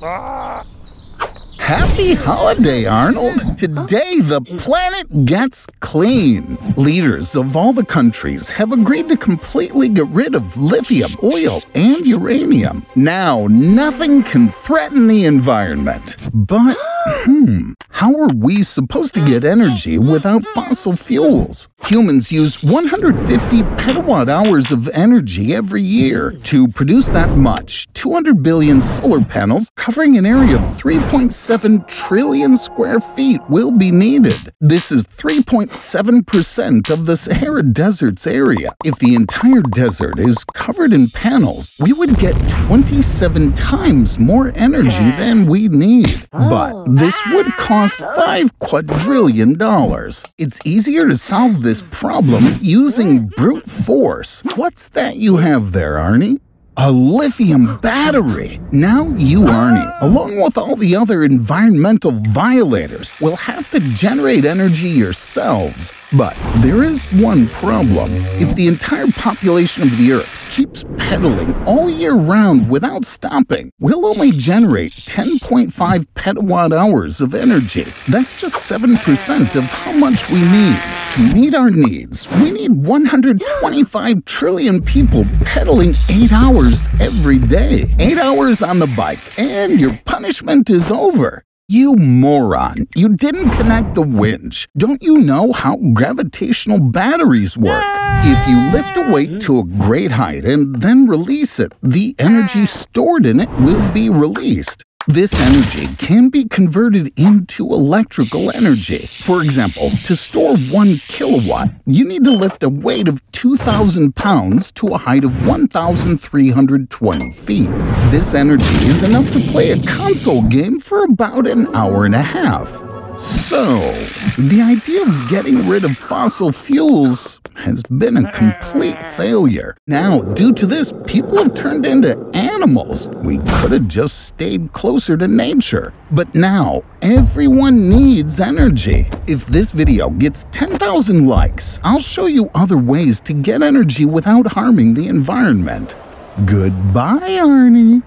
Happy holiday, Arnold! Today, the planet gets clean. Leaders of all the countries have agreed to completely get rid of lithium, oil, and uranium. Now, nothing can threaten the environment. But, how are we supposed to get energy without fossil fuels? Humans use 150 petawatt-hours of energy every year. To produce that much, 200 billion solar panels covering an area of 3.7 trillion square feet will be needed. This is 3.7% of the Sahara Desert's area. If the entire desert is covered in panels, we would get 27 times more energy than we need. But this would cost $5 quadrillion. It's easier to solve this problem using brute force. What's that you have there, Arnie? A lithium battery! Now you, Arnie, along with all the other environmental violators, will have to generate energy yourselves. But there is one problem. If the entire population of the Earth keeps pedaling all year round without stopping, we'll only generate 10.5 petawatt-hours of energy. That's just 7% of how much we need. To meet our needs, we need 125 trillion people pedaling 8 hours every day. 8 hours on the bike, and your punishment is over. You moron, you didn't connect the winch. Don't you know how gravitational batteries work? If you lift a weight to a great height and then release it, the energy stored in it will be released. This energy can be converted into electrical energy. For example, to store 1 kilowatt, you need to lift a weight of 2,000 pounds to a height of 1,320 feet. This energy is enough to play a console game for about an hour and a half. So, the idea of getting rid of fossil fuels has been a complete failure. Now, due to this, people have turned into animals. We could have just stayed closer to nature. But now, everyone needs energy. If this video gets 10,000 likes, I'll show you other ways to get energy without harming the environment. Goodbye, Arnie.